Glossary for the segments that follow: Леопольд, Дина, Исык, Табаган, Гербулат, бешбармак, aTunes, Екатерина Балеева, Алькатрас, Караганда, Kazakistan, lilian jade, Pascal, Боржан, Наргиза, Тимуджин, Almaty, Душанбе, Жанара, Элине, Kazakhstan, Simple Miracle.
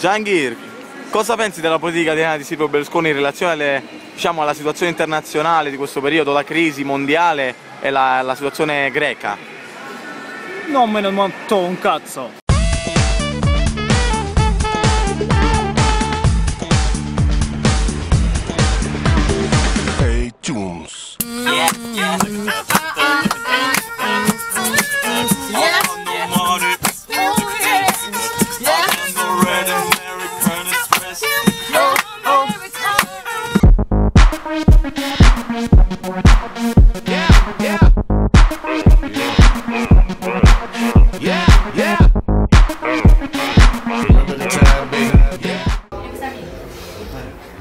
Жангир, cosa pensi della politica italiana di Silvio Berlusconi in relazione alle, diciamo, alla situazione internazionale di questo periodo, la crisi mondiale e la situazione greca? Non me ne manco un cazzo. iTunes.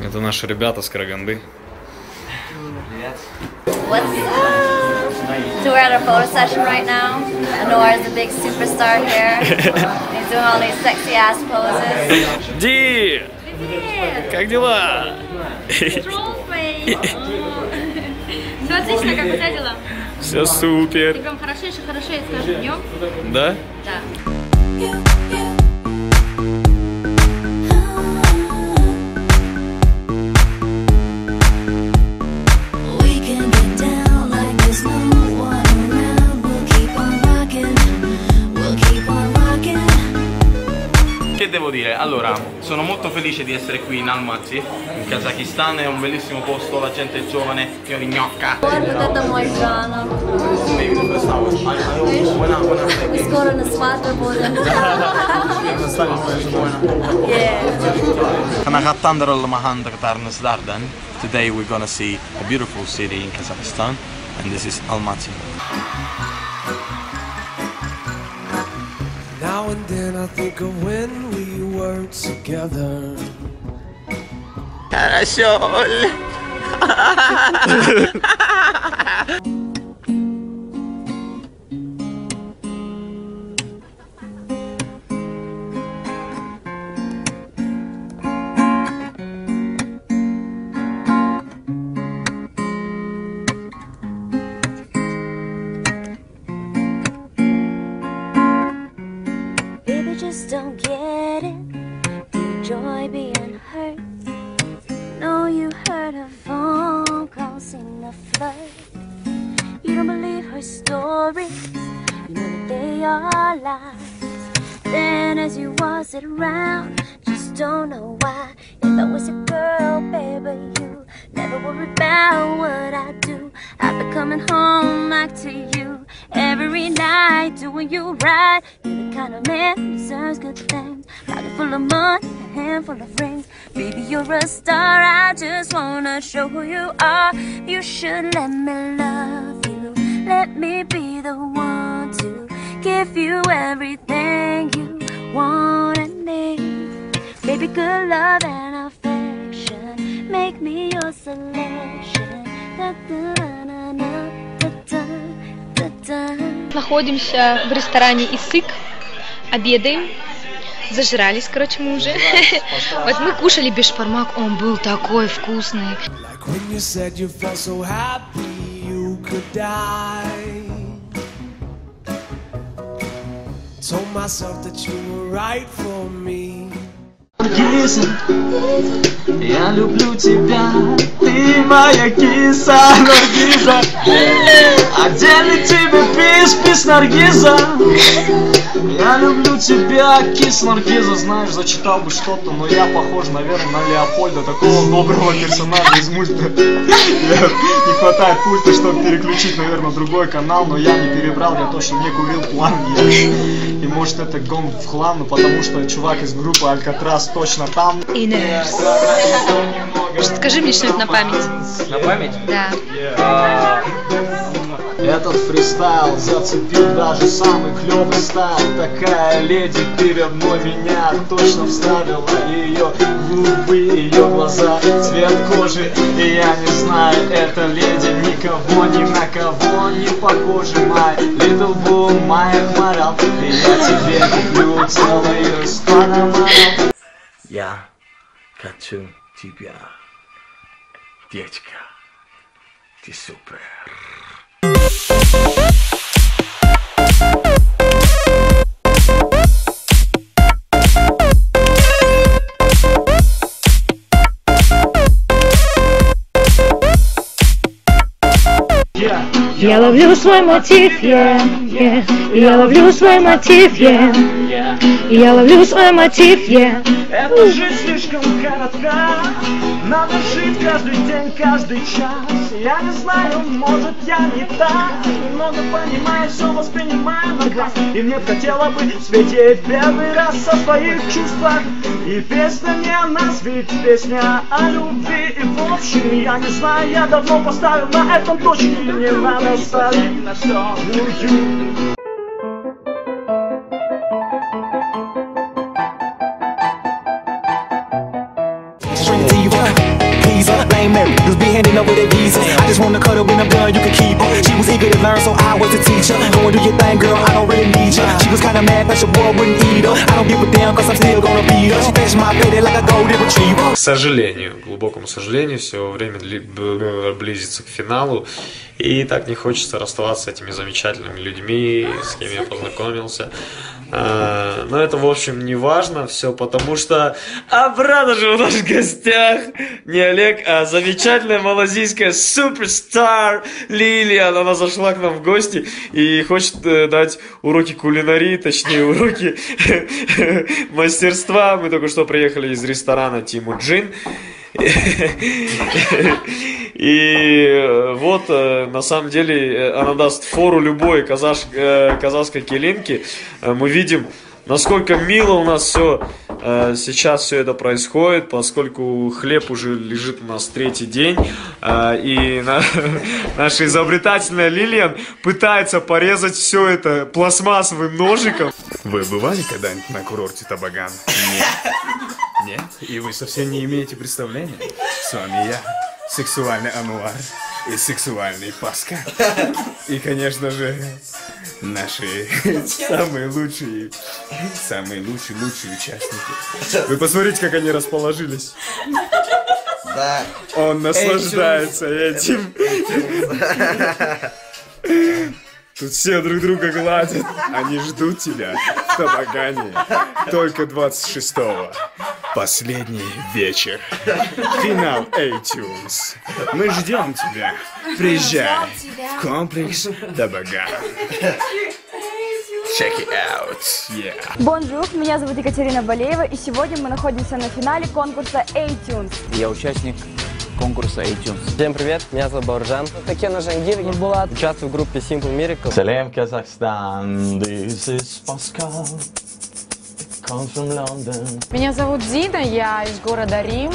Это наши ребята с Караганды. What's up? So we're at our photo session right now. Anwar is a big superstar here. He's doing all these sexy ass poses. Ди! Привет! Как дела? Трофей! Все отлично, как у тебя дела? Все супер! Ты прям хорошее с каждым днем. Да? Да. Devo dire, allora, sono molto felice di essere qui in Almaty, in Kazakistan, è un bellissimo posto, la gente è giovane, pieno di gnocca. Today we're gonna see a beautiful city in Kazakhstan, and this is Almaty. Now and then I think of when we were together. Хорошо. Show who you are, you should let me love you, let me be the one to give you everything you want and need. Baby, good love and affection, make me your selection. Находимся в ресторане Исык, обедаем. Зажрались, короче, мы уже. Вот мы кушали бешбармак, он был такой вкусный. Киса, я люблю тебя, ты моя киса, Наргиза. Отдельный тебе пис, Наргиза. Я люблю тебя, кис, Наргиза. Знаешь, зачитал бы что-то, но я похож, наверное, на Леопольда, такого доброго персонажа из мульта. Не хватает пульта, чтобы переключить, наверное, другой канал, но я не перебрал, я точно не курил план. И может это гон в хлам, потому что чувак из группы Алькатрас точно там. Скажи мне что-нибудь на память. На память? Да. Этот фристайл зацепил даже самый клёвый стайл. Такая леди перед мной меня точно вставила. Ее губы, ее глаза, цвет кожи. И я не знаю, эта леди никого, ни на кого не похожа. My little bull, my moral. И я тебе люблю целую сторону. Я хочу тебя, девочка, ты супер. Я ловлю свой мотив, я ловлю свой мотив, я ловлю свой мотив, Эта жизнь слишком коротка, надо жить каждый день, каждый час. Я не знаю, может я не так, немного понимаю, все воспринимаю на глаз. И мне хотелось бы в свете первый раз о своих чувствах. И песня не о нас, ведь песня о любви. И в общем, я не знаю, я давно поставил на этом точке. Не надо ставить на все мою. Was beheading over the visa. I just wanna cuddle in a girl you could keep her. She was eager to learn, so I was a teacher. Go and do your thing, girl, I don't really need ya. She was kinda mad that your boy wouldn't eat her. I don't give a damn, cause I'm still gonna beat her. She fetched my baby like a golden retriever. К сожалению, глубокому сожалению, все время близится к финалу. И так не хочется расставаться с этими замечательными людьми, с кем я познакомился. Но это, в общем, не важно все, потому что обратно же у нас в гостях не Олег, а замечательная малазийская суперстар Лилия. Она зашла к нам в гости и хочет дать уроки кулинарии, точнее уроки мастерства. Мы только что приехали из ресторана Тимуджин. И вот, на самом деле, она даст фору любой казахской келинке. Мы видим, насколько мило у нас все сейчас все это происходит, поскольку хлеб уже лежит у нас третий день. И наша изобретательная Лилиан пытается порезать все это пластмассовым ножиком. Вы бывали когда-нибудь на курорте Табаган? Нет? И вы совсем не имеете представления? С вами я, сексуальный Ануар и сексуальный Паскаль. И, конечно же, наши самые лучшие участники. Вы посмотрите, как они расположились. Да. Он наслаждается этим. Тут все друг друга гладят. Они ждут тебя в Табагане. Только 26-го. Последний вечер. Финал iTunes. Мы ждем тебя. Приезжай в комплекс Дабагар. Check it out. Yeah. Бонжур, меня зовут Екатерина Балеева, и сегодня мы находимся на финале конкурса iTunes. Я участник конкурса iTunes. Всем привет, меня зовут Боржан. Жангир, Гербулат. Участвую в группе Simple Miracle. Салем, Казахстан. This is Pascal. Come from London. Меня зовут Дина, я из города Рим.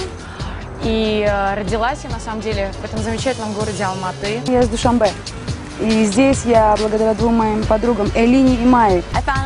И родилась я, на самом деле, в этом замечательном городе Алматы. Я из Душанбе. И здесь я благодаря двум моим подругам, Элине и Майе. 9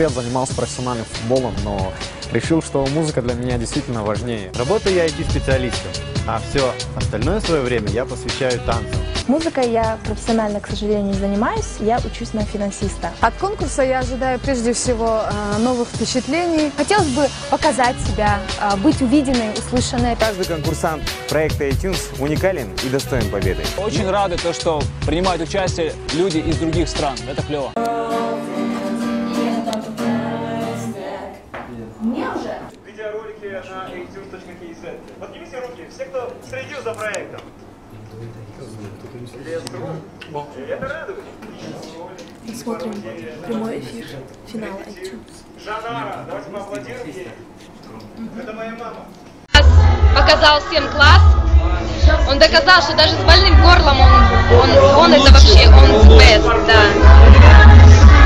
лет занимался профессиональным футболом, но решил, что музыка для меня действительно важнее. Работаю я IT-специалистом, а все остальное свое время я посвящаю танцам. Музыкой я профессионально, к сожалению, не занимаюсь, я учусь на финансиста. От конкурса я ожидаю прежде всего новых впечатлений. Хотелось бы показать себя, быть увиденной, услышанной. Каждый конкурсант проекта iTunes уникален и достоин победы. Очень рады, то, что принимают участие люди из других стран. Это клево. Видеоролики на iTunes.kz. Поднимите руки, все, кто следил за проектом. Это радует. Смотрим прямой эфир финала iTunes. Жанара, давайте поаплодируем ей. Это моя мама. Показал всем класс. Он доказал, что даже с больным горлом он это вообще, он best, да.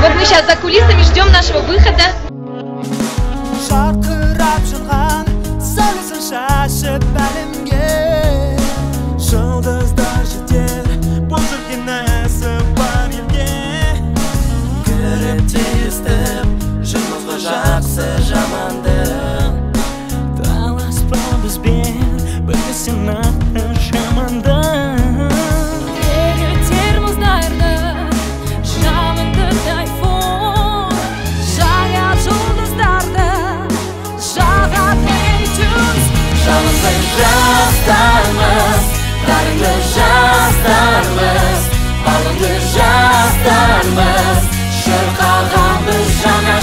Вот мы сейчас за кулисами ждем нашего выхода.